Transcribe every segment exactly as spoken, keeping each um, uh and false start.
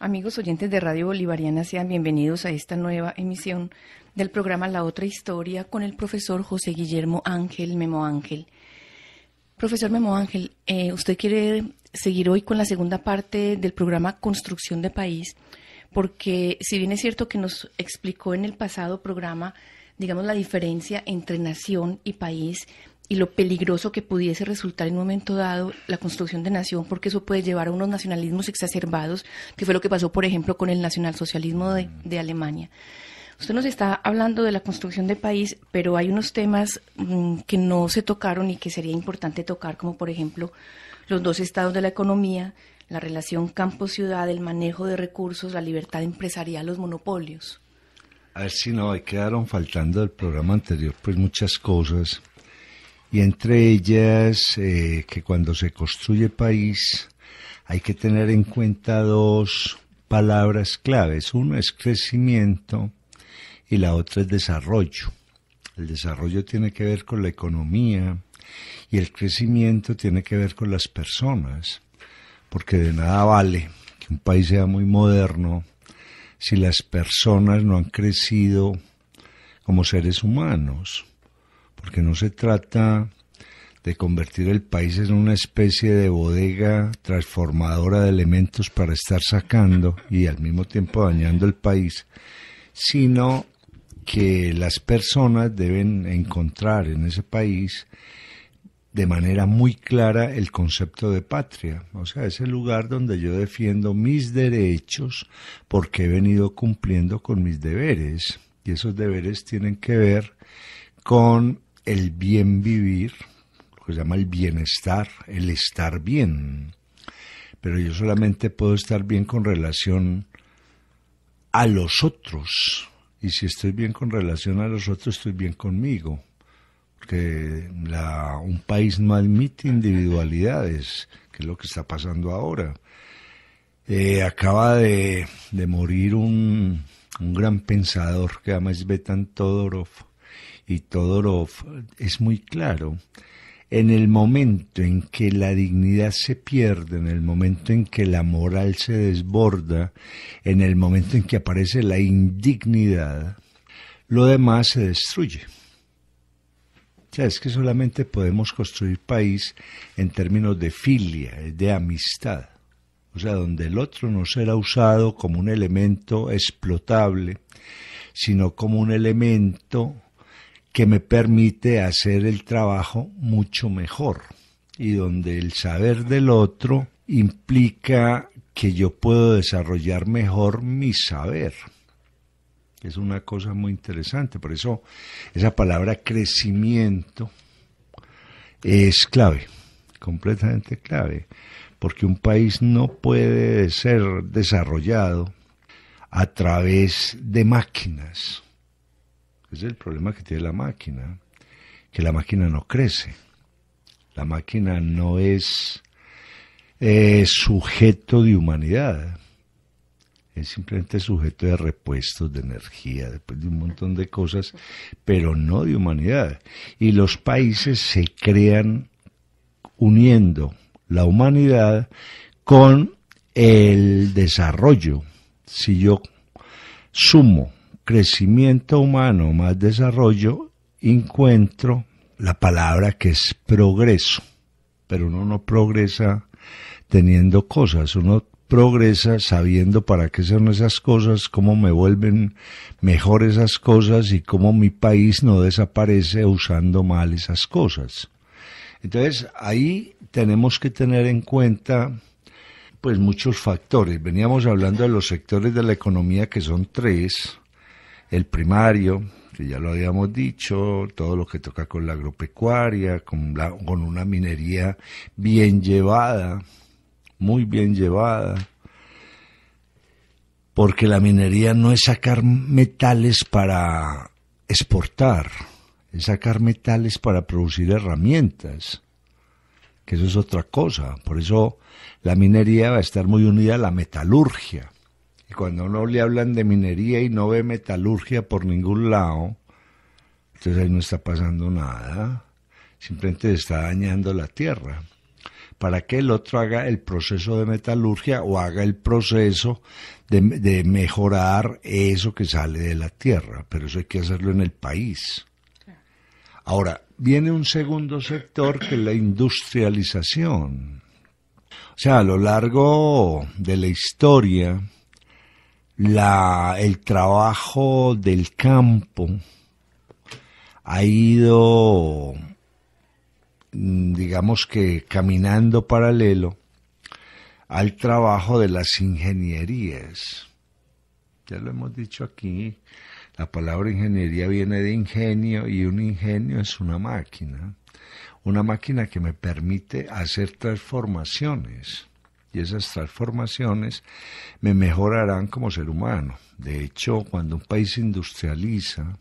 Amigos oyentes de Radio Bolivariana, sean bienvenidos a esta nueva emisión del programa La Otra Historia con el profesor José Guillermo Ángel, Memo Ángel. Profesor Memo Ángel, eh, usted quiere seguir hoy con la segunda parte del programa Construcción de País, porque si bien es cierto que nos explicó en el pasado programa, digamos, la diferencia entre nación y país y lo peligroso que pudiese resultar en un momento dado la construcción de nación, porque eso puede llevar a unos nacionalismos exacerbados, que fue lo que pasó, por ejemplo, con el nacionalsocialismo de, de Alemania. Usted nos está hablando de la construcción de país, pero hay unos temas mmm, que no se tocaron y que sería importante tocar, como por ejemplo los dos estados de la economía, la relación campo-ciudad, el manejo de recursos, la libertad empresarial, los monopolios. A ver si no, ahí quedaron faltando del programa anterior pues muchas cosas. Y entre ellas, eh, que cuando se construye país hay que tener en cuenta dos palabras claves. Uno es crecimiento y la otra es desarrollo. El desarrollo tiene que ver con la economía y el crecimiento tiene que ver con las personas, porque de nada vale que un país sea muy moderno si las personas no han crecido como seres humanos. Porque no se trata de convertir el país en una especie de bodega transformadora de elementos para estar sacando y al mismo tiempo dañando el país, sino que las personas deben encontrar en ese país de manera muy clara el concepto de patria. O sea, es el lugar donde yo defiendo mis derechos porque he venido cumpliendo con mis deberes. Y esos deberes tienen que ver con el bien vivir, lo que se llama el bienestar, el estar bien. Pero yo solamente puedo estar bien con relación a los otros. Y si estoy bien con relación a los otros, estoy bien conmigo. Porque la, un país no admite individualidades, que es lo que está pasando ahora. Eh, acaba de, de morir un, un gran pensador que se llama Tzvetan Todorov. Y Todorov es muy claro, en el momento en que la dignidad se pierde, en el momento en que la moral se desborda, en el momento en que aparece la indignidad, lo demás se destruye. O sea, es que solamente podemos construir país en términos de filia, de amistad. O sea, donde el otro no será usado como un elemento explotable, sino como un elemento que me permite hacer el trabajo mucho mejor y donde el saber del otro implica que yo puedo desarrollar mejor mi saber. Es una cosa muy interesante, por eso esa palabra crecimiento es clave, completamente clave, porque un país no puede ser desarrollado a través de máquinas. Es el problema que tiene la máquina, que la máquina no crece, la máquina no es eh, sujeto de humanidad, es simplemente sujeto de repuestos, de energía, después de un montón de cosas, pero no de humanidad. Y los países se crean uniendo la humanidad con el desarrollo. Si yo sumo crecimiento humano más desarrollo, encuentro la palabra que es progreso. Pero uno no progresa teniendo cosas, uno progresa sabiendo para qué son esas cosas, cómo me vuelven mejor esas cosas y cómo mi país no desaparece usando mal esas cosas. Entonces ahí tenemos que tener en cuenta pues muchos factores. Veníamos hablando de los sectores de la economía, que son tres: el primario, que ya lo habíamos dicho, todo lo que toca con la agropecuaria, con, la, con una minería bien llevada, muy bien llevada, porque la minería no es sacar metales para exportar, es sacar metales para producir herramientas, que eso es otra cosa. Por eso la minería va a estar muy unida a la metalurgia. Y cuando a uno le hablan de minería y no ve metalurgia por ningún lado, entonces ahí no está pasando nada, simplemente se está dañando la tierra. para que el otro haga el proceso de metalurgia o haga el proceso de, de mejorar eso que sale de la tierra, pero eso hay que hacerlo en el país. Ahora, viene un segundo sector que es la industrialización. O sea, a lo largo de la historia, la, el trabajo del campo ha ido, digamos que caminando paralelo al trabajo de las ingenierías. Ya lo hemos dicho aquí, la palabra ingeniería viene de ingenio y un ingenio es una máquina, una máquina que me permite hacer transformaciones y esas transformaciones me mejorarán como ser humano. De hecho, cuando un país industrializa,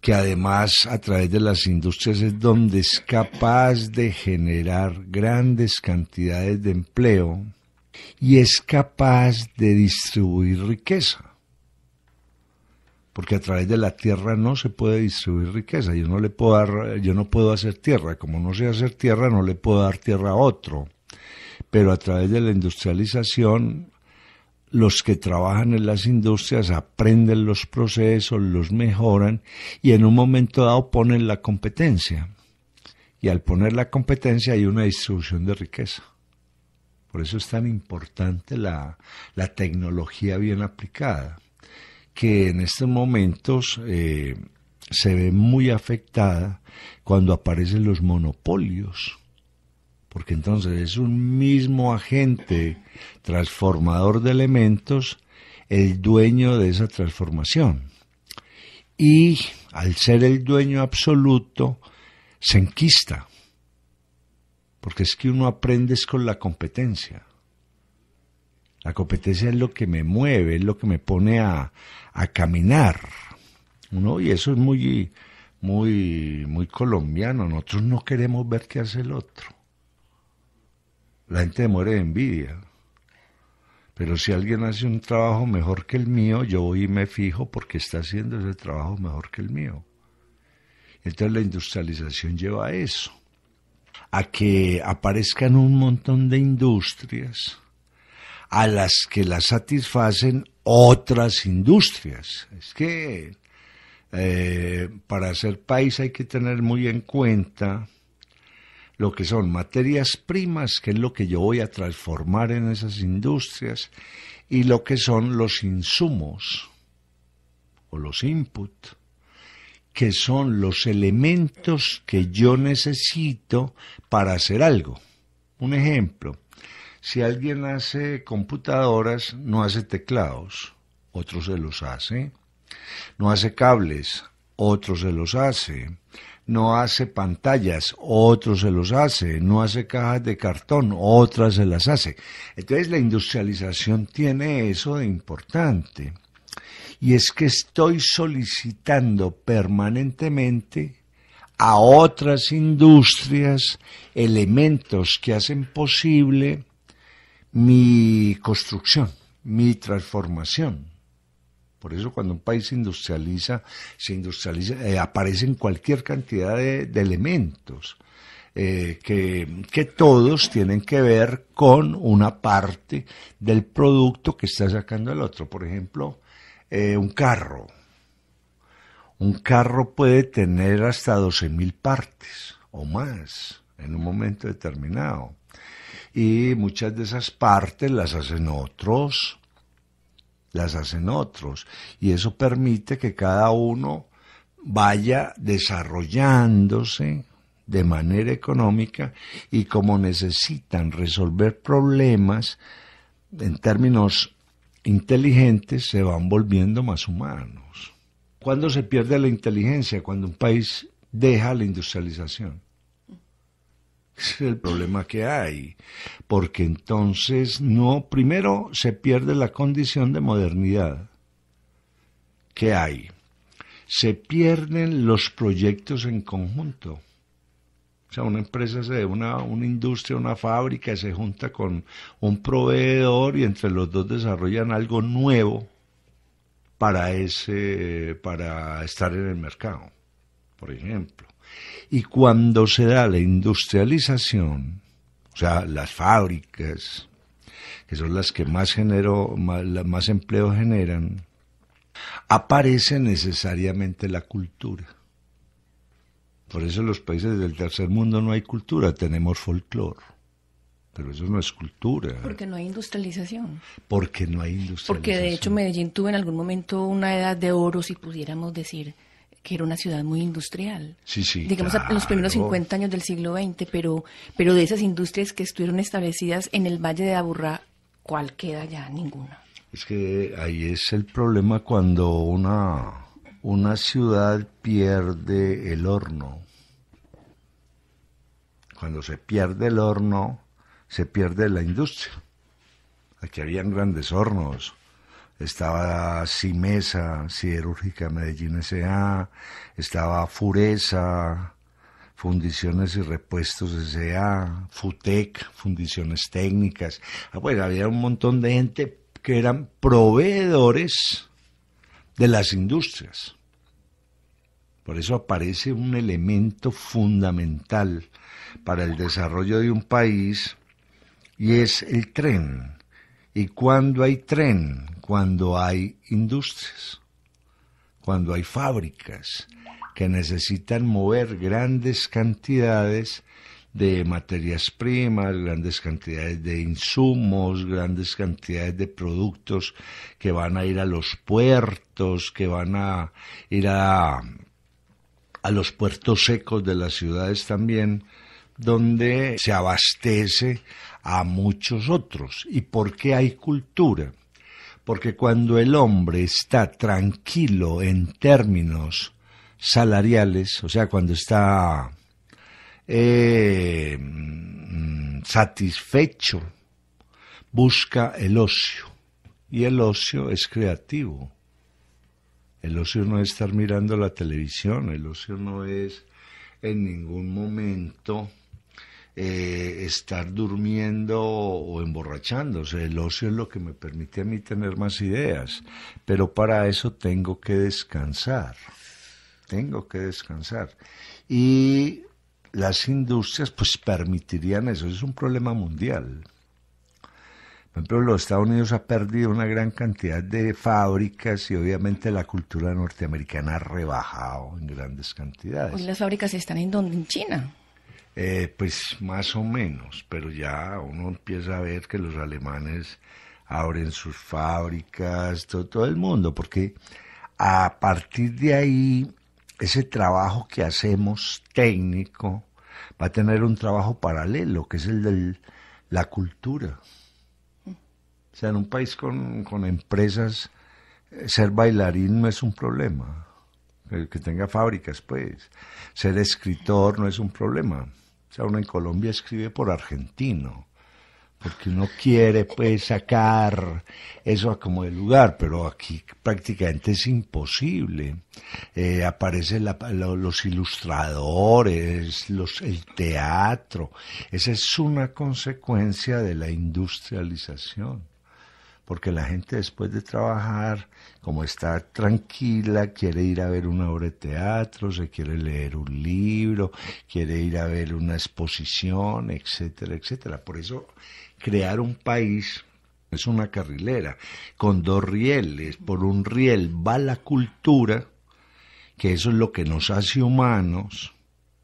que además a través de las industrias es donde es capaz de generar grandes cantidades de empleo y es capaz de distribuir riqueza. Porque a través de la tierra no se puede distribuir riqueza. Yo no le puedo dar, yo no puedo hacer tierra. Como no sé hacer tierra, no le puedo dar tierra a otro. Pero a través de la industrialización, los que trabajan en las industrias aprenden los procesos, los mejoran y en un momento dado ponen la competencia. Y al poner la competencia hay una distribución de riqueza. Por eso es tan importante la, la tecnología bien aplicada, que en estos momentos eh, se ve muy afectada cuando aparecen los monopolios. Porque entonces es un mismo agente transformador de elementos el dueño de esa transformación. Y al ser el dueño absoluto, se enquista. Porque es que uno aprende con la competencia. La competencia es lo que me mueve, es lo que me pone a, a caminar, ¿no? Y eso es muy, muy, muy colombiano. Nosotros no queremos ver qué hace el otro. La gente muere de envidia, pero si alguien hace un trabajo mejor que el mío, yo voy y me fijo porque está haciendo ese trabajo mejor que el mío. Entonces la industrialización lleva a eso, a que aparezcan un montón de industrias a las que las satisfacen otras industrias. Es que eh, para ser país hay que tener muy en cuenta lo que son materias primas, que es lo que yo voy a transformar en esas industrias, y lo que son los insumos o los input, que son los elementos que yo necesito para hacer algo. Un ejemplo, si alguien hace computadoras, no hace teclados, otro se los hace, no hace cables, otro se los hace, no hace pantallas, otro se los hace, no hace cajas de cartón, otras se las hace. Entonces la industrialización tiene eso de importante, y es que estoy solicitando permanentemente a otras industrias elementos que hacen posible mi construcción, mi transformación. Por eso cuando un país se industrializa, se industrializa eh, aparecen cualquier cantidad de, de elementos eh, que, que todos tienen que ver con una parte del producto que está sacando el otro. Por ejemplo, eh, un carro. Un carro puede tener hasta doce mil partes o más en un momento determinado. Y muchas de esas partes las hacen otros. las hacen otros, y eso permite que cada uno vaya desarrollándose de manera económica, y como necesitan resolver problemas en términos inteligentes, se van volviendo más humanos. ¿Cuándo se pierde la inteligencia? Cuando un país deja la industrialización. Es el problema que hay, porque entonces no, primero se pierde la condición de modernidad que hay, se pierden los proyectos en conjunto. O sea, una empresa, se, una, una industria, una fábrica se junta con un proveedor y entre los dos desarrollan algo nuevo para, ese, para estar en el mercado, por ejemplo. Y cuando se da la industrialización, o sea, las fábricas, que son las que más, genero, más, más empleo generan, aparece necesariamente la cultura. Por eso en los países del tercer mundo no hay cultura, tenemos folclore. Pero eso no es cultura. Porque no hay industrialización. Porque no hay industrialización. Porque de hecho Medellín tuvo en algún momento una edad de oro, si pudiéramos decir, que era una ciudad muy industrial. Sí, sí, digamos, claro, los primeros cincuenta años del siglo veinte, pero, pero de esas industrias que estuvieron establecidas en el Valle de Aburrá, ¿cuál queda ya? Ninguna. Es que ahí es el problema cuando una, una ciudad pierde el horno. Cuando se pierde el horno, se pierde la industria. Aquí habían grandes hornos. Estaba CIMESA, Siderúrgica Medellín S A, estaba FUREZA, Fundiciones y Repuestos S A, FUTEC, Fundiciones Técnicas. Ah, pues había un montón de gente que eran proveedores de las industrias. Por eso aparece un elemento fundamental para el desarrollo de un país, y es el tren. ¿Y cuándo hay tren? Cuando hay industrias, cuando hay fábricas que necesitan mover grandes cantidades de materias primas, grandes cantidades de insumos, grandes cantidades de productos que van a ir a los puertos, que van a ir a, a los puertos secos de las ciudades también, donde se abastece a muchos otros. ¿Y por qué hay cultura? Porque cuando el hombre está tranquilo en términos salariales, o sea, cuando está eh, satisfecho, busca el ocio. Y el ocio es creativo. El ocio no es estar mirando la televisión, el ocio no es en ningún momento Eh, estar durmiendo o emborrachándose. El ocio es lo que me permite a mí tener más ideas, pero para eso tengo que descansar, tengo que descansar, y las industrias pues permitirían eso. Es un problema mundial. Por ejemplo, los Estados Unidos ha perdido una gran cantidad de fábricas y obviamente la cultura norteamericana ha rebajado en grandes cantidades. Hoy las fábricas están en donde, en China. Eh, pues más o menos, pero ya uno empieza a ver que los alemanes abren sus fábricas, todo, todo el mundo, porque a partir de ahí ese trabajo que hacemos técnico va a tener un trabajo paralelo, que es el de la cultura. O sea, en un país con, con empresas, ser bailarín no es un problema, el que tenga fábricas, pues. Ser escritor no es un problema. O sea, uno en Colombia escribe por argentino, porque uno quiere, pues, sacar eso como de lugar, pero aquí prácticamente es imposible. Eh, aparecen la, lo, los ilustradores, los, el teatro. Esa es una consecuencia de la industrialización, porque la gente después de trabajar, como está tranquila, quiere ir a ver una obra de teatro, se quiere leer un libro, quiere ir a ver una exposición, etcétera, etcétera. Por eso crear un país es una carrilera con dos rieles. Por un riel va la cultura, que eso es lo que nos hace humanos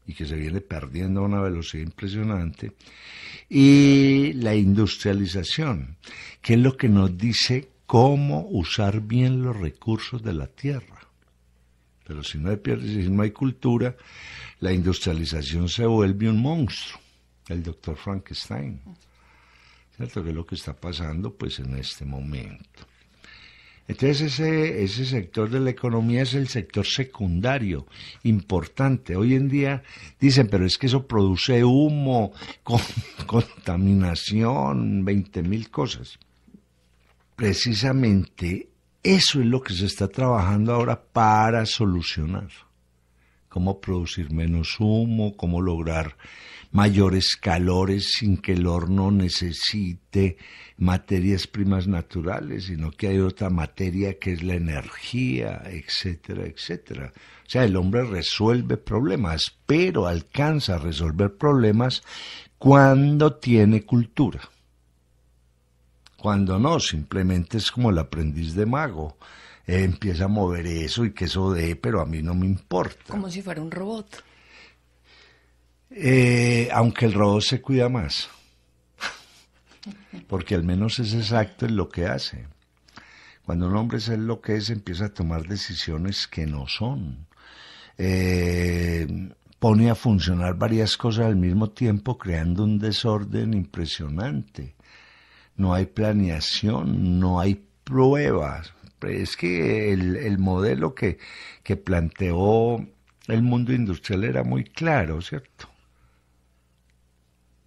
y que se viene perdiendo a una velocidad impresionante, y la industrialización, que es lo que nos dice cómo usar bien los recursos de la tierra. Pero si no hay, si no hay cultura, la industrialización se vuelve un monstruo, el doctor Frankenstein, ¿cierto? Que es lo que está pasando pues en este momento. Entonces ese, ese sector de la economía es el sector secundario, importante. Hoy en día dicen, pero es que eso produce humo, con, contaminación, veinte mil cosas. Precisamente eso es lo que se está trabajando ahora para solucionar. Cómo producir menos humo, cómo lograr mayores calores sin que el horno necesite materias primas naturales, sino que hay otra materia que es la energía, etcétera, etcétera. O sea, el hombre resuelve problemas, pero alcanza a resolver problemas cuando tiene cultura. Cuando no, simplemente es como el aprendiz de mago. Eh, empieza a mover eso y que eso dé, pero a mí no me importa. Como si fuera un robot. Eh, aunque el robot se cuida más, porque al menos es exacto en lo que hace. Cuando un hombre es lo que es, empieza a tomar decisiones que no son. Eh, pone a funcionar varias cosas al mismo tiempo, creando un desorden impresionante. No hay planeación, no hay pruebas. Es que el, el modelo que, que planteó el mundo industrial era muy claro, ¿cierto?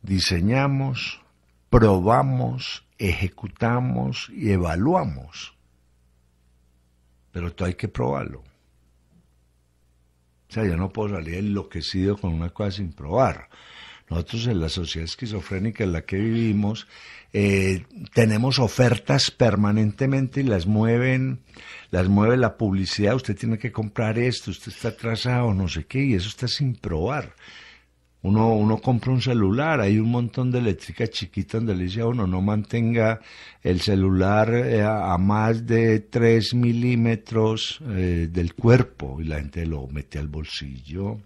Diseñamos, probamos, ejecutamos y evaluamos. Pero todo hay que probarlo. O sea, yo no puedo salir enloquecido con una cosa sin probar. Nosotros en la sociedad esquizofrénica en la que vivimos eh, tenemos ofertas permanentemente y las mueven, las mueve la publicidad. Usted tiene que comprar esto, usted está atrasado, no sé qué, y eso está sin probar. Uno, uno compra un celular, hay un montón de eléctricas chiquitas donde le dice a uno no mantenga el celular a, a más de tres milímetros eh, del cuerpo, y la gente lo mete al bolsillo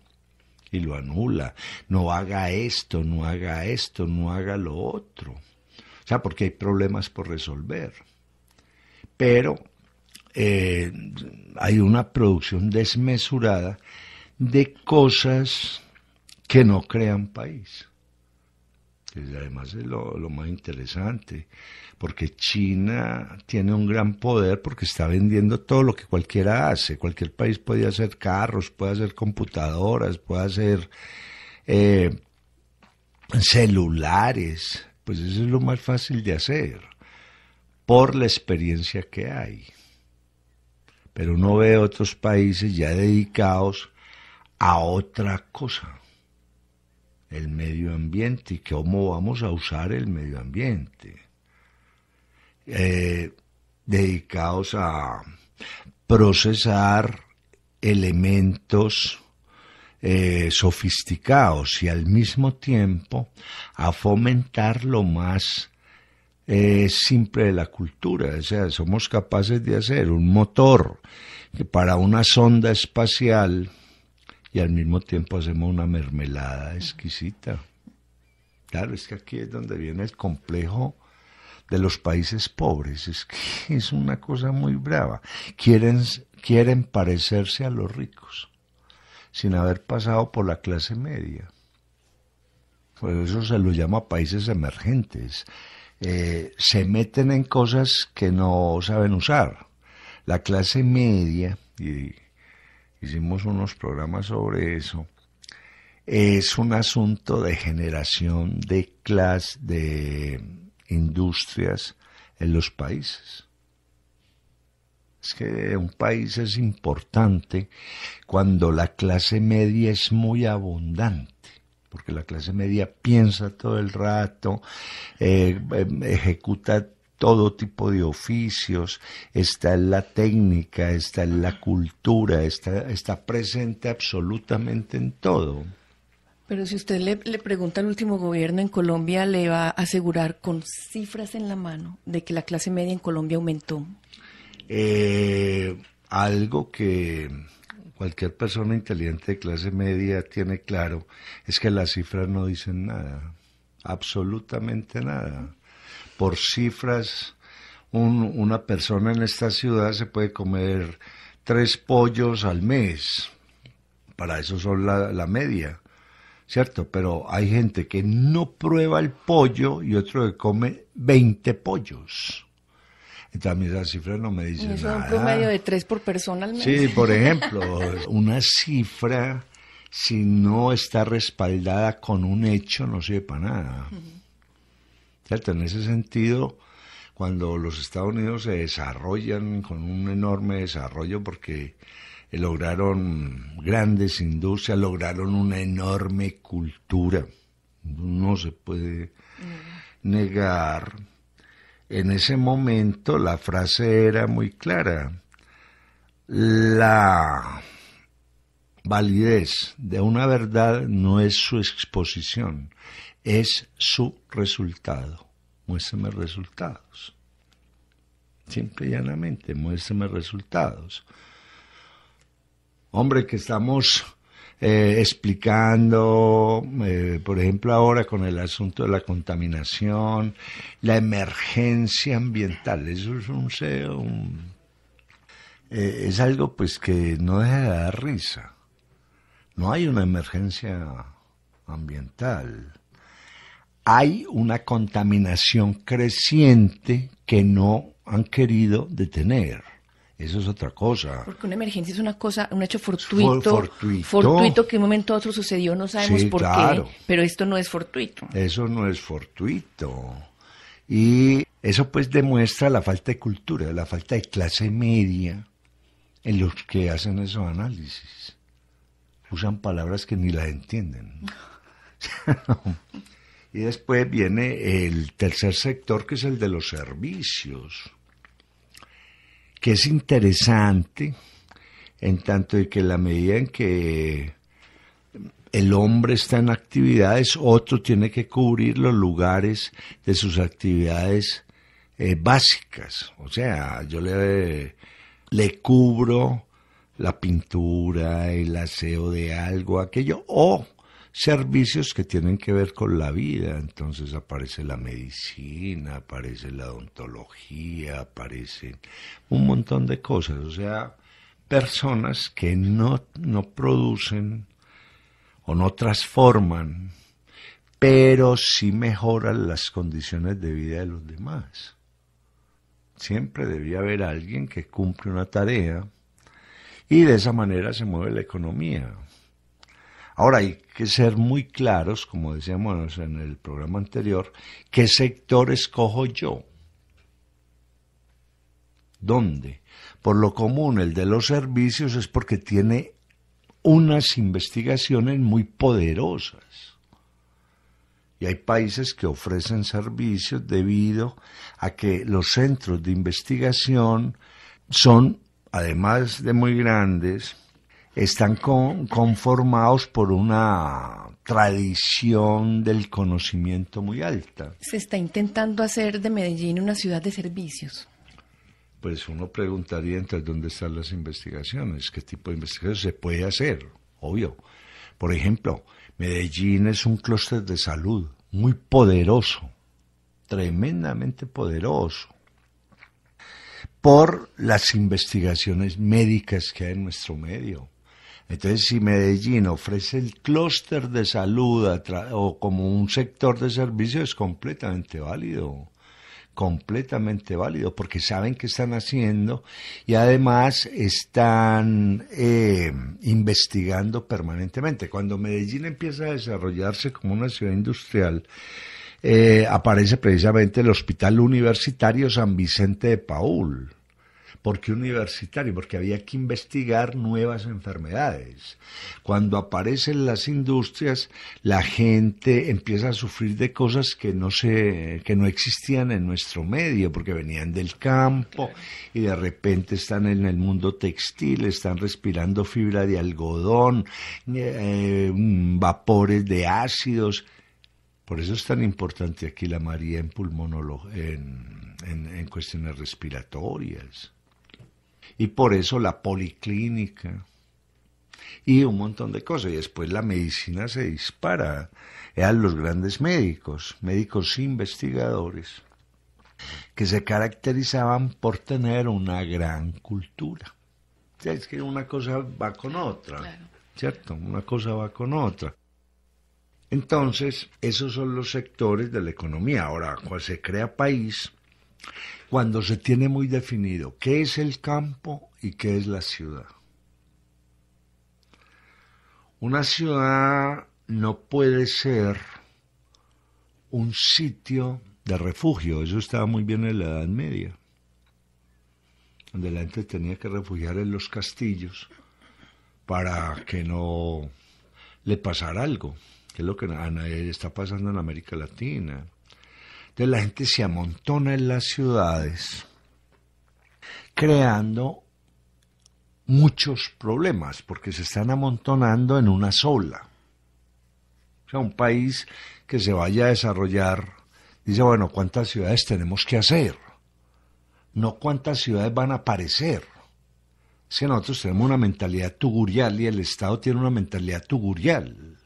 y lo anula. No haga esto, no haga esto, no haga lo otro. O sea, porque hay problemas por resolver. Pero eh, hay una producción desmesurada de cosas que no crean país. Y además es lo, lo más interesante, porque China tiene un gran poder porque está vendiendo todo lo que cualquiera hace. Cualquier país puede hacer carros, puede hacer computadoras, puede hacer eh, celulares. Pues eso es lo más fácil de hacer, por la experiencia que hay. Pero uno ve otros países ya dedicados a otra cosa, el medio ambiente, y cómo vamos a usar el medio ambiente, eh, dedicados a procesar elementos eh, sofisticados y al mismo tiempo a fomentar lo más eh, simple de la cultura. O sea, somos capaces de hacer un motor para una sonda espacial y al mismo tiempo hacemos una mermelada exquisita. Claro, es que aquí es donde viene el complejo de los países pobres. Es que es una cosa muy brava. Quieren, quieren parecerse a los ricos, sin haber pasado por la clase media. Por eso se los llama países emergentes. Eh, se meten en cosas que no saben usar. La clase media, y hicimos unos programas sobre eso, es un asunto de generación de clase, de industrias en los países. Es que un país es importante cuando la clase media es muy abundante, porque la clase media piensa todo el rato, eh, ejecuta todo tipo de oficios, está en la técnica, está en la cultura, está, está presente absolutamente en todo. Pero si usted le, le pregunta al último gobierno en Colombia, le va a asegurar con cifras en la mano de que la clase media en Colombia aumentó. Eh, algo que cualquier persona inteligente de clase media tiene claro es que las cifras no dicen nada, absolutamente nada. Por cifras, un, una persona en esta ciudad se puede comer tres pollos al mes. Para eso son la, la media, ¿cierto? Pero hay gente que no prueba el pollo y otro que come veinte pollos. Entonces a mí esas cifras no me dicen nada. Eso es un promedio de tres por persona al mes. Sí, por ejemplo, una cifra, si no está respaldada con un hecho, no sirve para nada. Uh-huh. ¿Cierto? En ese sentido, cuando los Estados Unidos se desarrollan con un enorme desarrollo porque lograron grandes industrias, lograron una enorme cultura, no se puede negar. En ese momento la frase era muy clara: la validez de una verdad no es su exposición, es su resultado. Muéstrame resultados. Simple y llanamente, muéstrame resultados. Hombre, que estamos eh, explicando, eh, por ejemplo, ahora con el asunto de la contaminación, la emergencia ambiental. Eso es un... un eh, es algo pues que no deja de dar risa. No hay una emergencia ambiental. Hay una contaminación creciente que no han querido detener. Eso es otra cosa. Porque una emergencia es una cosa, un hecho fortuito, For, fortuito. fortuito que de un momento a otro sucedió, no sabemos sí, por claro. qué, pero esto no es fortuito. Eso no es fortuito. Y eso pues demuestra la falta de cultura, la falta de clase media en los que hacen esos análisis. Usan palabras que ni las entienden. Y después viene el tercer sector, que es el de los servicios, que es interesante en tanto de que la medida en que el hombre está en actividades, otro tiene que cubrir los lugares de sus actividades eh, básicas. O sea, yo le, le cubro la pintura, el aseo de algo, aquello, o servicios que tienen que ver con la vida. Entonces aparece la medicina, aparece la odontología, aparecen un montón de cosas. O sea, personas que no, no producen o no transforman, pero sí mejoran las condiciones de vida de los demás. Siempre debía haber alguien que cumple una tarea, y de esa manera se mueve la economía. Ahora hay que ser muy claros, como decíamos en el programa anterior, ¿qué sector escojo yo? ¿Dónde? Por lo común, el de los servicios es porque tiene unas investigaciones muy poderosas. Y hay países que ofrecen servicios debido a que los centros de investigación son, además de muy grandes, están con, conformados por una tradición del conocimiento muy alta. ¿Se está intentando hacer de Medellín una ciudad de servicios? Pues uno preguntaría, entonces, ¿dónde están las investigaciones? ¿Qué tipo de investigaciones se puede hacer? Obvio. Por ejemplo, Medellín es un clúster de salud muy poderoso, tremendamente poderoso, por las investigaciones médicas que hay en nuestro medio. Entonces, si Medellín ofrece el clúster de salud o como un sector de servicio, es completamente válido, completamente válido, porque saben qué están haciendo y además están eh, investigando permanentemente. Cuando Medellín empieza a desarrollarse como una ciudad industrial, eh, aparece precisamente el Hospital Universitario San Vicente de Paúl. ¿Por qué universitario? Porque había que investigar nuevas enfermedades. Cuando aparecen las industrias, la gente empieza a sufrir de cosas que no se, que no existían en nuestro medio, porque venían del campo y de repente están en el mundo textil, están respirando fibra de algodón, eh, vapores de ácidos. Por eso es tan importante aquí la María en pulmonología, en, en, en cuestiones respiratorias. Y por eso la policlínica y un montón de cosas. Y después la medicina se dispara. Eran los grandes médicos, médicos investigadores, que se caracterizaban por tener una gran cultura. O sea, es que una cosa va con otra, claro. ¿Cierto? Una cosa va con otra. Entonces, esos son los sectores de la economía. Ahora, cuando se crea país, cuando se tiene muy definido qué es el campo y qué es la ciudad. Una ciudad no puede ser un sitio de refugio. Eso estaba muy bien en la Edad Media, donde la gente tenía que refugiar en los castillos para que no le pasara algo, que es lo que está pasando en América Latina. Entonces la gente se amontona en las ciudades, creando muchos problemas, porque se están amontonando en una sola. O sea, un país que se vaya a desarrollar, dice, bueno, ¿cuántas ciudades tenemos que hacer? No cuántas ciudades van a aparecer. Es que nosotros tenemos una mentalidad tugurial y el Estado tiene una mentalidad tugurial.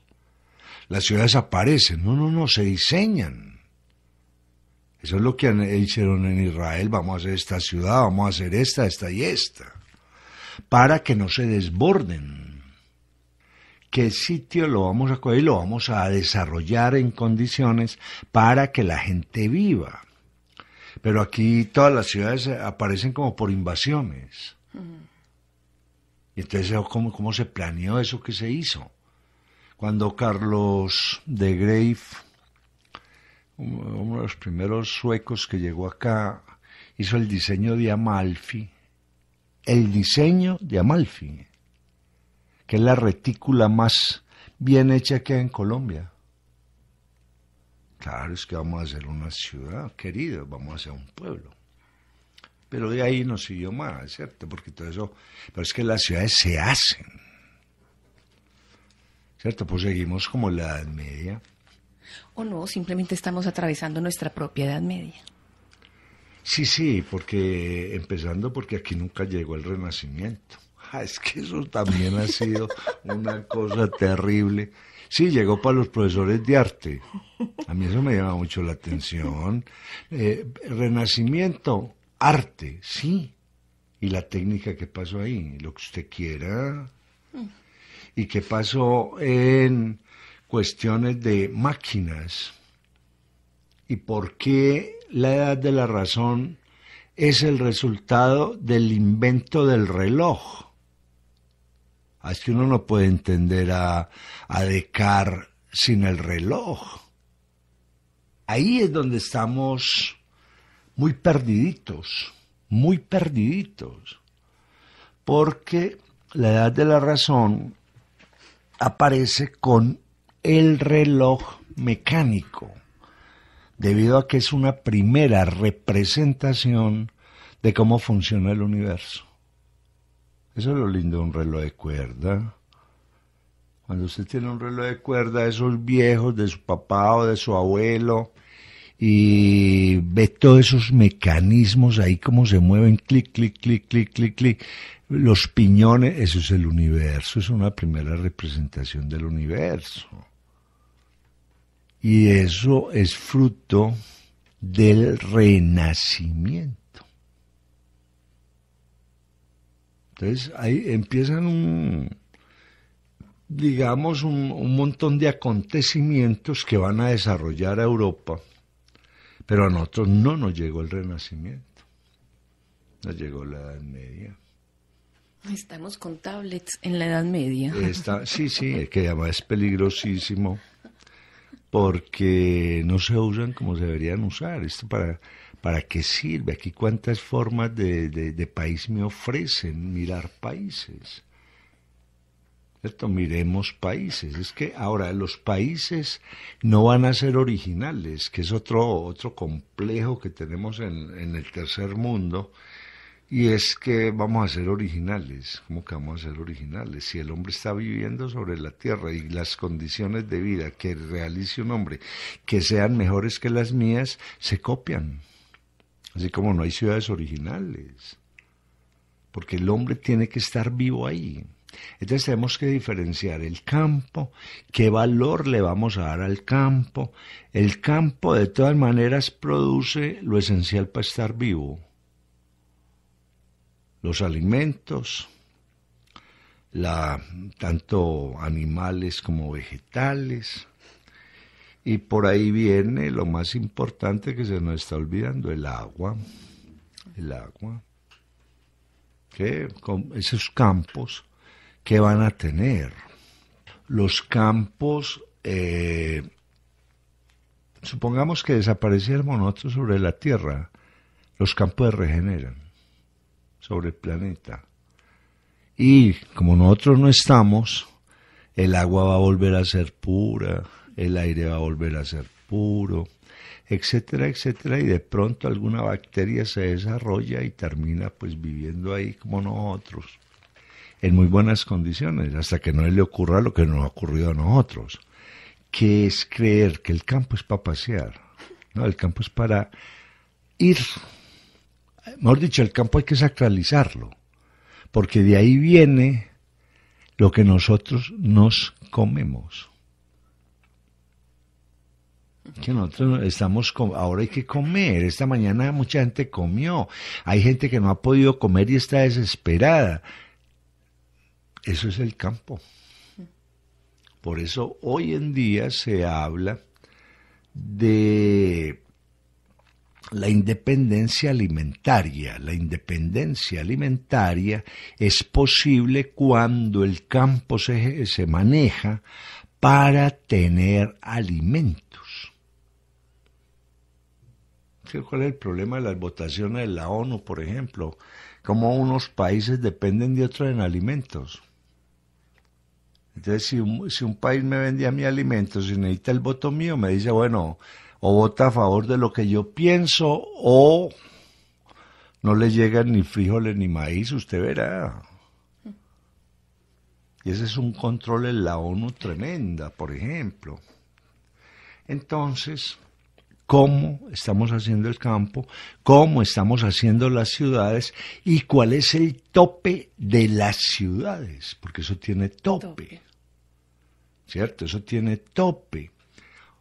Las ciudades aparecen, no, no, no, se diseñan. Eso es lo que hicieron en Israel, vamos a hacer esta ciudad, vamos a hacer esta, esta y esta, para que no se desborden. ¿Qué sitio lo vamos a coger? Lo vamos a desarrollar en condiciones para que la gente viva. Pero aquí todas las ciudades aparecen como por invasiones. Y entonces, ¿cómo, cómo se planeó eso que se hizo? Cuando Carlos de Greif, uno de los primeros suecos que llegó acá, hizo el diseño de Amalfi, el diseño de Amalfi, que es la retícula más bien hecha que hay en Colombia. Claro, es que vamos a hacer una ciudad, querido, vamos a hacer un pueblo. Pero de ahí nos siguió más, ¿cierto? Porque todo eso... Pero es que las ciudades se hacen, ¿cierto? Pues seguimos como la Edad Media. O no, simplemente estamos atravesando nuestra propia Edad Media. Sí, sí, porque... Empezando porque aquí nunca llegó el Renacimiento. Ah, es que eso también ha sido una cosa terrible. Sí, llegó para los profesores de arte. A mí eso me llama mucho la atención. Eh, Renacimiento... Arte, sí, y la técnica que pasó ahí, lo que usted quiera, mm. y que pasó en cuestiones de máquinas, y por qué la edad de la razón es el resultado del invento del reloj. Así que uno no puede entender a, a Descartes sin el reloj. Ahí es donde estamos... muy perdiditos, muy perdiditos, porque la edad de la razón aparece con el reloj mecánico, debido a que es una primera representación de cómo funciona el universo. Eso es lo lindo de un reloj de cuerda. Cuando usted tiene un reloj de cuerda, esos viejos de su papá o de su abuelo, y ve todos esos mecanismos ahí como se mueven, clic, clic, clic, clic, clic, clic, los piñones, eso es el universo, es una primera representación del universo. Y eso es fruto del renacimiento. Entonces ahí empiezan un... digamos un, un montón de acontecimientos que van a desarrollar a Europa. Pero a nosotros no nos llegó el Renacimiento, nos llegó la Edad Media. Estamos con tablets en la Edad Media. Está, sí, sí, es que además es peligrosísimo porque no se usan como se deberían usar. ¿Esto para, para qué sirve? Aquí cuántas formas de, de, de país me ofrecen mirar países. ¿Cierto? Miremos países. Es que ahora los países no van a ser originales, que es otro, otro complejo que tenemos en, en el tercer mundo, y es que vamos a ser originales. ¿Cómo que vamos a ser originales? Si el hombre está viviendo sobre la tierra y las condiciones de vida que realice un hombre que sean mejores que las mías, se copian. Así como no hay ciudades originales, porque el hombre tiene que estar vivo ahí. Entonces tenemos que diferenciar el campo, qué valor le vamos a dar al campo. El campo de todas maneras produce lo esencial para estar vivo. Los alimentos, la, tanto animales como vegetales. Y por ahí viene lo más importante que se nos está olvidando, el agua. El agua. Que con esos campos... ¿Qué van a tener? Los campos, eh, supongamos que desapareciéramos nosotros sobre la Tierra, los campos se regeneran sobre el planeta. Y como nosotros no estamos, el agua va a volver a ser pura, el aire va a volver a ser puro, etcétera, etcétera, y de pronto alguna bacteria se desarrolla y termina pues viviendo ahí como nosotros, en muy buenas condiciones, hasta que no le ocurra lo que nos ha ocurrido a nosotros, que es creer que el campo es para pasear, ¿no? El campo es para ir, mejor dicho, el campo hay que sacralizarlo, porque de ahí viene lo que nosotros nos comemos. Que nosotros estamos, ahora hay que comer, esta mañana mucha gente comió, hay gente que no ha podido comer y está desesperada. Eso es el campo. Por eso hoy en día se habla de la independencia alimentaria. La independencia alimentaria es posible cuando el campo se, se maneja para tener alimentos. ¿Cuál es el problema de las votaciones de la ONU, por ejemplo? Cómo unos países dependen de otros en alimentos. Entonces, si un, si un país me vende a mí alimentos y necesita el voto mío, me dice, bueno, o vota a favor de lo que yo pienso, o no le llegan ni frijoles ni maíz, usted verá. Y ese es un control en la ONU tremenda, por ejemplo. Entonces, ¿cómo estamos haciendo el campo? ¿Cómo estamos haciendo las ciudades? ¿Y cuál es el tope de las ciudades? Porque eso tiene tope. tope. ¿Cierto? Eso tiene tope.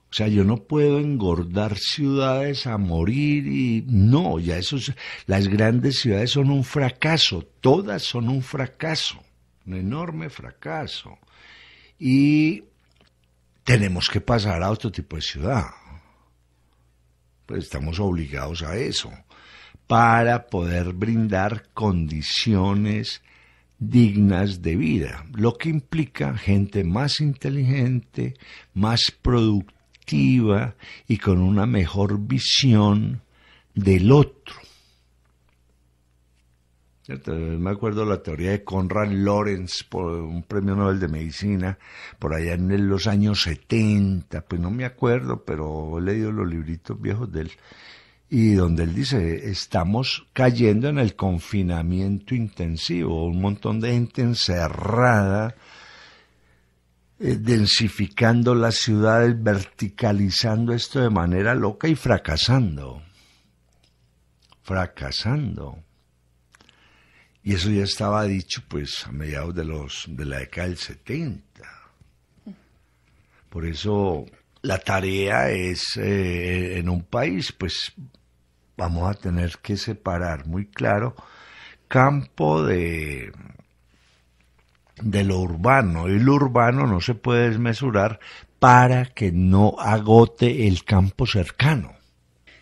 O sea, yo no puedo engordar ciudades a morir y no, ya eso es, las grandes ciudades son un fracaso, todas son un fracaso, un enorme fracaso. Y tenemos que pasar a otro tipo de ciudad. Pues estamos obligados a eso, para poder brindar condiciones dignas de vida, lo que implica gente más inteligente, más productiva, y con una mejor visión del otro. ¿Cierto? Me acuerdo la teoría de Conrad Lorenz, por un premio Nobel de Medicina, por allá en los años setenta, pues no me acuerdo, pero he leído los libritos viejos de él, y donde él dice, estamos cayendo en el confinamiento intensivo, un montón de gente encerrada, densificando las ciudades, verticalizando esto de manera loca y fracasando. Fracasando. Y eso ya estaba dicho pues a mediados de los de la década del setenta. Por eso la tarea es, eh, en un país, pues vamos a tener que separar muy claro campo de... de lo urbano, y lo urbano no se puede desmesurar para que no agote el campo cercano.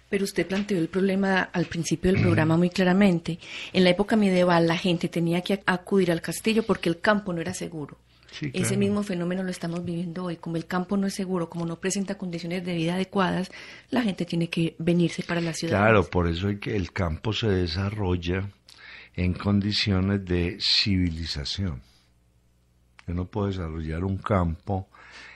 Pero usted planteó el problema al principio del programa muy claramente. En la época medieval la gente tenía que acudir al castillo porque el campo no era seguro. Sí, claro. Ese mismo fenómeno lo estamos viviendo hoy. Como el campo no es seguro, como no presenta condiciones de vida adecuadas, la gente tiene que venirse para la ciudad. Claro, por eso es que el campo se desarrolla en condiciones de civilización. Yo no puedo desarrollar un campo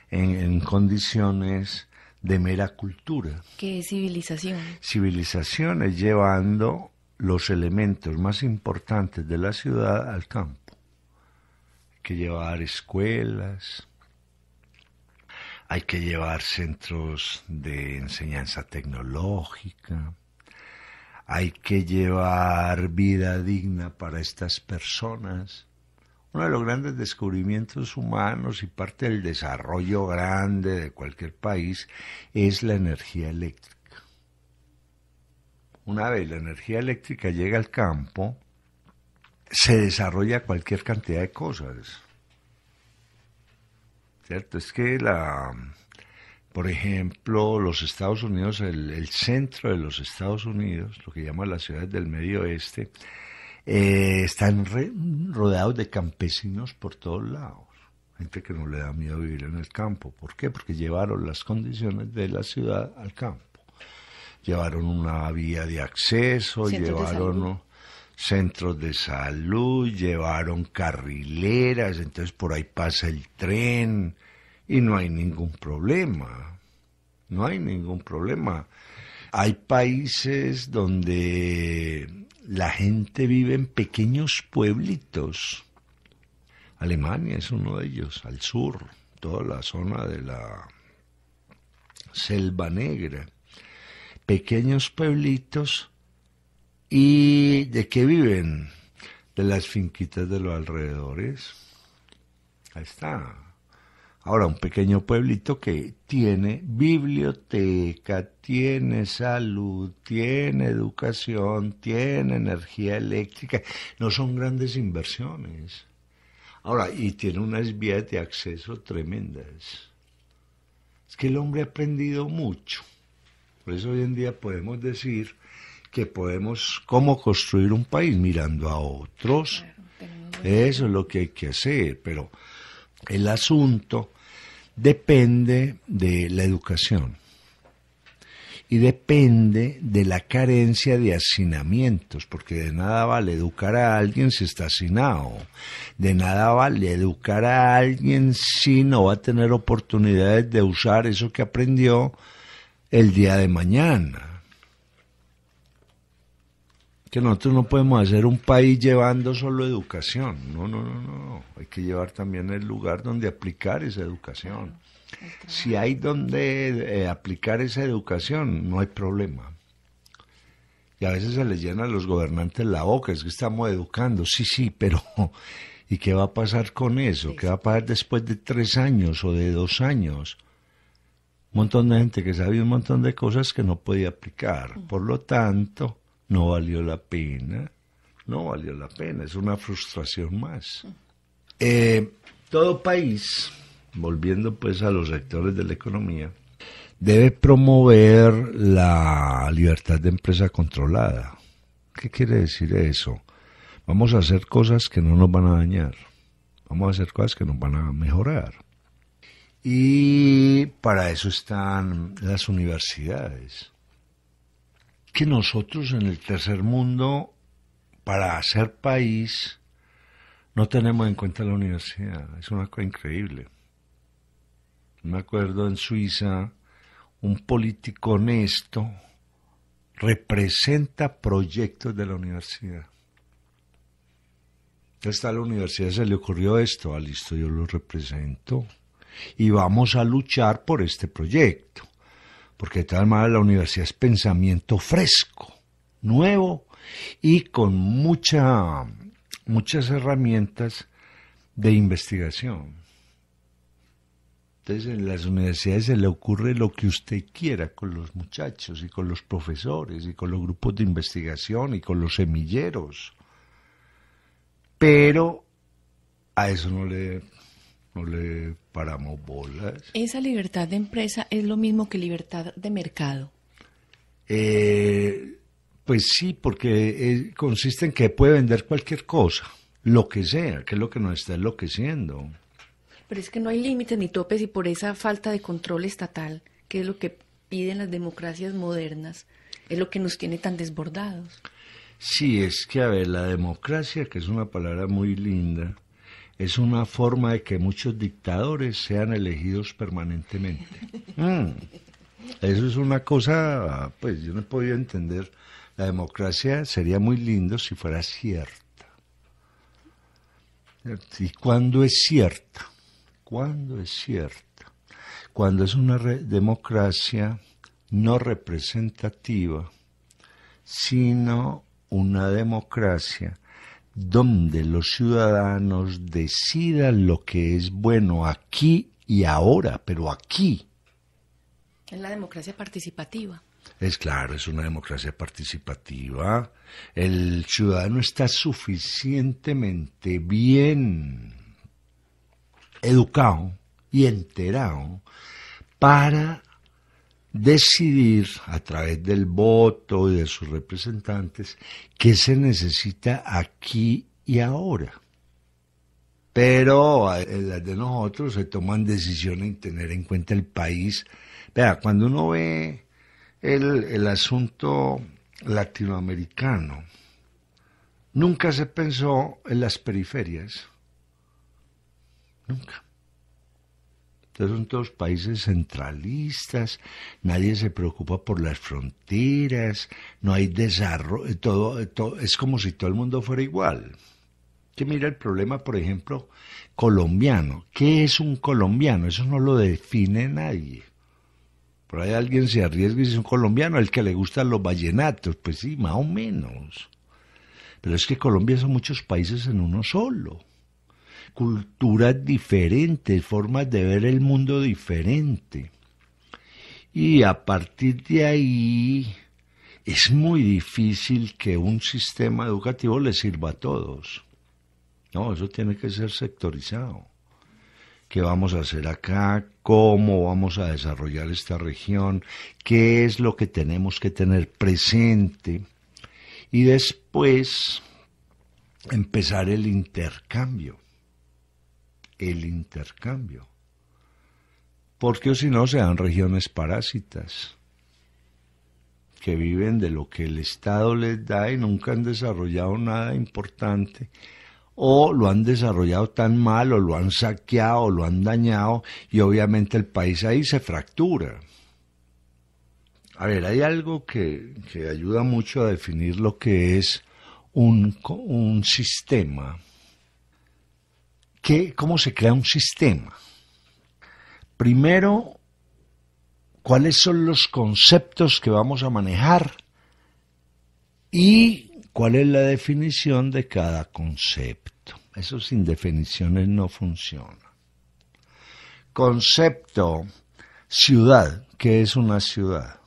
en, en condiciones de mera cultura. ¿Qué es civilización? Civilización es llevando los elementos más importantes de la ciudad al campo. Hay que llevar escuelas, hay que llevar centros de enseñanza tecnológica, hay que llevar vida digna para estas personas. Uno de los grandes descubrimientos humanos y parte del desarrollo grande de cualquier país es la energía eléctrica. Una vez la energía eléctrica llega al campo, se desarrolla cualquier cantidad de cosas. ¿Cierto? Es que, la, por ejemplo, los Estados Unidos, el, el centro de los Estados Unidos, lo que llaman las ciudades del medio oeste, Eh, están re, rodeados de campesinos por todos lados, gente que no le da miedo vivir en el campo. ¿Por qué? Porque llevaron las condiciones de la ciudad al campo, llevaron una vía de acceso, llevaron centros de salud, llevaron carrileras, entonces por ahí pasa el tren y no hay ningún problema, no hay ningún problema. Hay países donde la gente vive en pequeños pueblitos. Alemania es uno de ellos, al sur, toda la zona de la Selva Negra, pequeños pueblitos. ¿Y de qué viven? De las finquitas de los alrededores. Ahí está. Ahora, un pequeño pueblito que tiene biblioteca, tiene salud, tiene educación, tiene energía eléctrica. No son grandes inversiones. Ahora, y tiene unas vías de acceso tremendas. Es que el hombre ha aprendido mucho. Por eso hoy en día podemos decir que podemos, ¿cómo construir un país? Mirando a otros. Claro, eso es lo que hay que hacer, pero el asunto depende de la educación y depende de la carencia de hacinamientos, porque de nada vale educar a alguien si está hacinado, de nada vale educar a alguien si no va a tener oportunidades de usar eso que aprendió el día de mañana. Que nosotros no podemos hacer un país llevando solo educación, no, no, no, no, hay que llevar también el lugar donde aplicar esa educación. Claro, si hay donde eh, aplicar esa educación, no hay problema. Y a veces se les llena a los gobernantes la boca, es que estamos educando, sí, sí, pero ¿y qué va a pasar con eso? ¿Qué va a pasar después de tres años o de dos años? Un montón de gente que sabía un montón de cosas que no podía aplicar, por lo tanto... No valió la pena, no valió la pena, es una frustración más. Eh, todo país, volviendo pues a los sectores de la economía, debe promover la libertad de empresa controlada. ¿Qué quiere decir eso? Vamos a hacer cosas que no nos van a dañar, vamos a hacer cosas que nos van a mejorar. Y para eso están las universidades. Que nosotros en el tercer mundo, para hacer país, no tenemos en cuenta la universidad. Es una cosa increíble. Me acuerdo en Suiza, un político honesto representa proyectos de la universidad. Entonces a la universidad se le ocurrió esto, ah, listo, yo lo represento y vamos a luchar por este proyecto. Porque de tal manera la universidad es pensamiento fresco, nuevo y con mucha, muchas herramientas de investigación. Entonces en las universidades se le ocurre lo que usted quiera con los muchachos y con los profesores y con los grupos de investigación y con los semilleros. Pero a eso no le... No le paramos bolas. ¿Esa libertad de empresa es lo mismo que libertad de mercado? Eh, pues sí, porque es, consiste en que puede vender cualquier cosa, lo que sea, que es lo que nos está enloqueciendo. Pero es que no hay límites ni topes y por esa falta de control estatal, que es lo que piden las democracias modernas, es lo que nos tiene tan desbordados. Sí, es que, a ver, la democracia, que es una palabra muy linda, es una forma de que muchos dictadores sean elegidos permanentemente. Mm. Eso es una cosa, pues yo no he podido entender. La democracia sería muy lindo si fuera cierta. ¿Y cuándo es cierta? ¿Cuándo es cierta? Cuando es una re- democracia no representativa, sino una democracia donde los ciudadanos decidan lo que es bueno aquí y ahora, pero aquí. Es la democracia participativa. Es claro, es una democracia participativa. El ciudadano está suficientemente bien educado y enterado para decidir a través del voto y de sus representantes qué se necesita aquí y ahora. Pero las de nosotros se toman decisiones sin tener en cuenta el país. Vea, cuando uno ve el, el asunto latinoamericano, nunca se pensó en las periferias. Nunca. Entonces son todos países centralistas, nadie se preocupa por las fronteras, no hay desarrollo, todo, todo, es como si todo el mundo fuera igual. Que mira el problema, por ejemplo, colombiano. ¿Qué es un colombiano? Eso no lo define nadie. Por ahí alguien se arriesga y dice un colombiano, el que le gustan los vallenatos, pues sí, más o menos. Pero es que Colombia son muchos países en uno solo. Culturas diferentes, formas de ver el mundo diferente. Y a partir de ahí es muy difícil que un sistema educativo le sirva a todos. No, eso tiene que ser sectorizado. ¿Qué vamos a hacer acá? ¿Cómo vamos a desarrollar esta región? ¿Qué es lo que tenemos que tener presente? Y después empezar el intercambio. El intercambio. Porque si no se dan regiones parásitas que viven de lo que el Estado les da y nunca han desarrollado nada importante, o lo han desarrollado tan mal, o lo han saqueado, o lo han dañado, y obviamente el país ahí se fractura. A ver, hay algo que, que ayuda mucho a definir lo que es un, un sistema. ¿Qué, ¿Cómo se crea un sistema? Primero, ¿cuáles son los conceptos que vamos a manejar? Y ¿cuál es la definición de cada concepto? Eso sin definiciones no funciona. Concepto, ciudad. ¿Qué es una ciudad?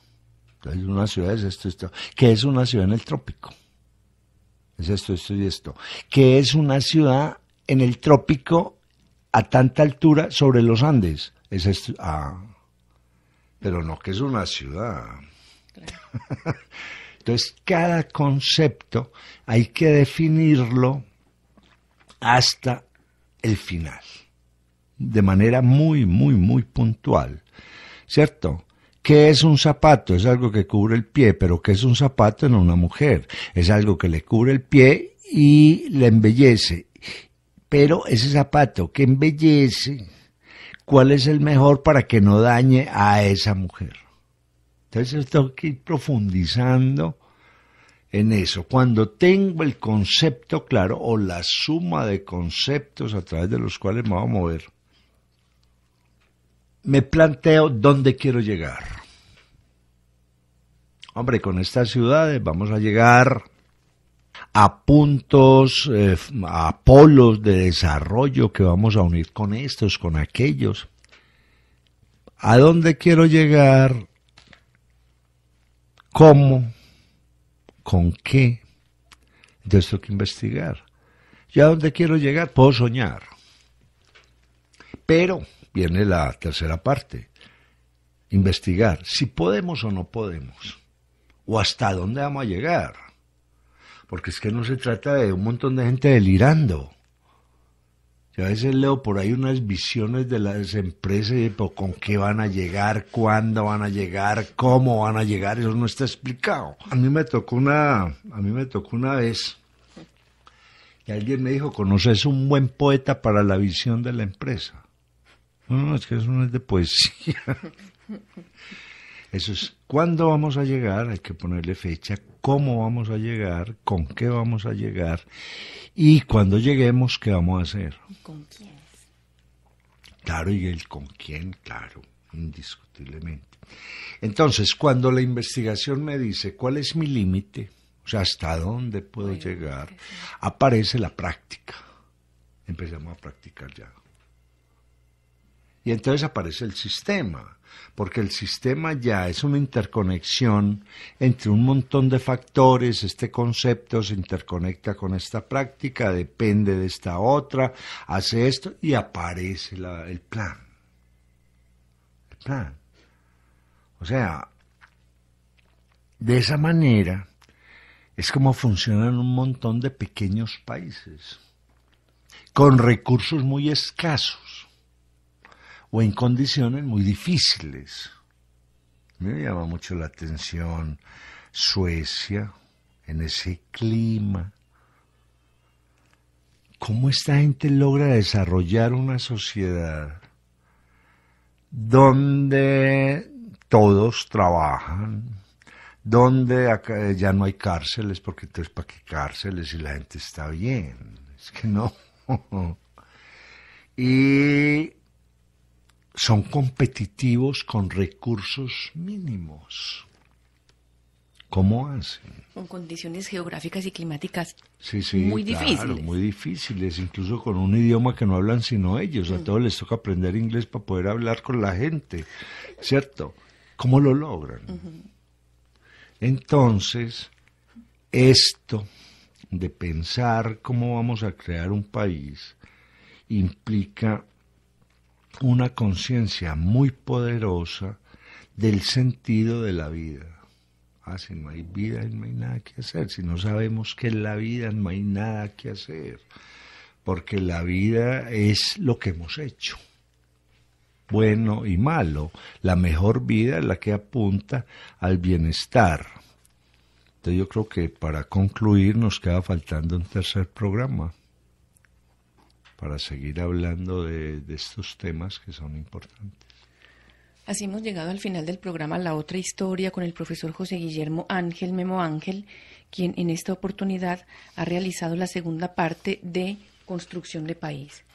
Entonces una ciudad es esto, esto. ¿Qué es una ciudad en el trópico? Es esto, esto y esto. ¿Qué es una ciudad en el trópico a tanta altura sobre los Andes? Es esto. Ah, pero no que es una ciudad. Claro. Entonces, cada concepto hay que definirlo hasta el final, de manera muy, muy, muy puntual, ¿cierto? ¿Qué es un zapato? Es algo que cubre el pie, pero ¿qué es un zapato en una mujer? Es algo que le cubre el pie y le embellece. Pero ese zapato que embellece, ¿cuál es el mejor para que no dañe a esa mujer? Entonces tengo que ir profundizando en eso. Cuando tengo el concepto claro o la suma de conceptos a través de los cuales me voy a mover, me planteo dónde quiero llegar. Hombre, con estas ciudades vamos a llegar a puntos, eh, a polos de desarrollo que vamos a unir con estos, con aquellos. ¿A dónde quiero llegar? ¿Cómo? ¿Con qué? Entonces tengo que investigar. ¿Ya a dónde quiero llegar? Puedo soñar. Pero viene la tercera parte. Investigar. Si podemos o no podemos. O hasta dónde vamos a llegar. Porque es que no se trata de un montón de gente delirando. Yo a veces leo por ahí unas visiones de las empresas y pues, con qué van a llegar, cuándo van a llegar, cómo van a llegar, eso no está explicado. A mí me tocó una, a mí me tocó una vez que alguien me dijo, ¿conoces un buen poeta para la visión de la empresa? No, no, es que eso no es de poesía. Eso es, ¿cuándo vamos a llegar? Hay que ponerle fecha. ¿Cómo vamos a llegar? ¿Con qué vamos a llegar? Y cuando lleguemos, ¿qué vamos a hacer? ¿Y con quién? Claro, y el con quién, claro, indiscutiblemente. Entonces, cuando la investigación me dice cuál es mi límite, o sea, hasta dónde puedo bueno, llegar, sí. Aparece la práctica. Empezamos a practicar ya. Y entonces aparece el sistema, porque el sistema ya es una interconexión entre un montón de factores, este concepto se interconecta con esta práctica, depende de esta otra, hace esto y aparece la, el plan. El plan. O sea, de esa manera es como funcionan un montón de pequeños países, con recursos muy escasos. O en condiciones muy difíciles. Me llama mucho la atención Suecia, en ese clima. ¿Cómo esta gente logra desarrollar una sociedad donde todos trabajan, donde acá ya no hay cárceles, porque entonces para qué cárceles si la gente está bien? Es que no. Y son competitivos con recursos mínimos. ¿Cómo hacen? Con condiciones geográficas y climáticas sí, sí, muy claro, difíciles. Muy difíciles, incluso con un idioma que no hablan sino ellos. A mm. todos les toca aprender inglés para poder hablar con la gente, ¿cierto? ¿Cómo lo logran? Mm-hmm. Entonces, esto de pensar cómo vamos a crear un país implica una conciencia muy poderosa del sentido de la vida. Ah, si no hay vida, no hay nada que hacer. Si no sabemos qué es la vida, no hay nada que hacer. Porque la vida es lo que hemos hecho, bueno y malo. La mejor vida es la que apunta al bienestar. Entonces yo creo que para concluir nos queda faltando un tercer programa para seguir hablando de, de estos temas que son importantes. Así hemos llegado al final del programa La Otra Historia con el profesor José Guillermo Ángel, Memo Ángel, quien en esta oportunidad ha realizado la segunda parte de Construcción de País.